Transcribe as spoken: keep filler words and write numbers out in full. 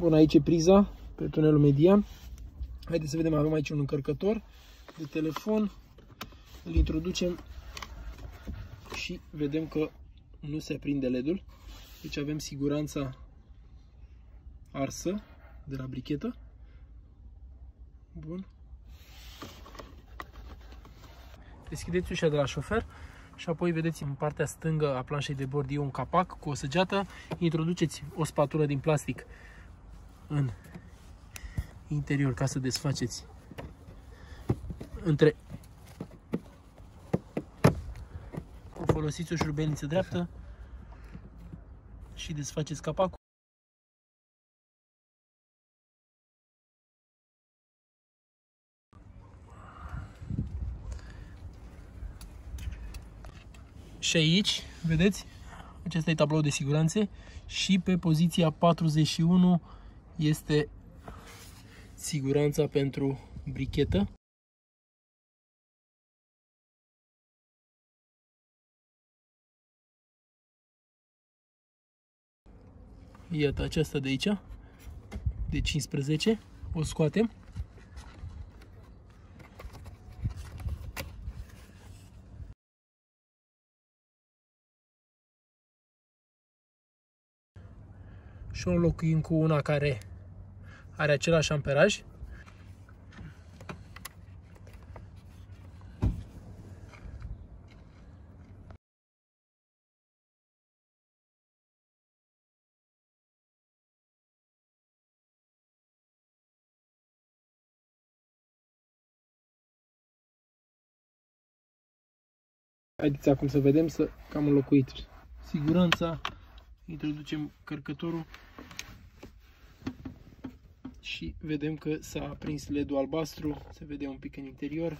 Bun, aici e priza pe tunelul median. Haideți să vedem, avem aici un încărcător de telefon. Îl introducem și vedem că nu se aprinde L E D-ul. Deci avem siguranța arsă de la brichetă. Bun. Deschideți ușa de la șofer și apoi vedeți în partea stângă a planșei de bord e un capac cu o săgeată. Introduceți o spatulă din plastic în interior ca să desfaceți între... Folosiți o șurubelniță dreaptă și desfaceți capacul. Și aici, vedeți, acesta e tabloul de siguranțe și pe poziția patruzeci și unu este siguranța pentru brichetă. Iată aceasta de aici, de cincisprezece, o scoatem. Și o înlocuim cu una care are același amperaj. Haideți acum să vedem să cam înlocuit siguranța, introducem încărcătorul și vedem că s-a aprins L E D-ul albastru, se vede un pic în interior.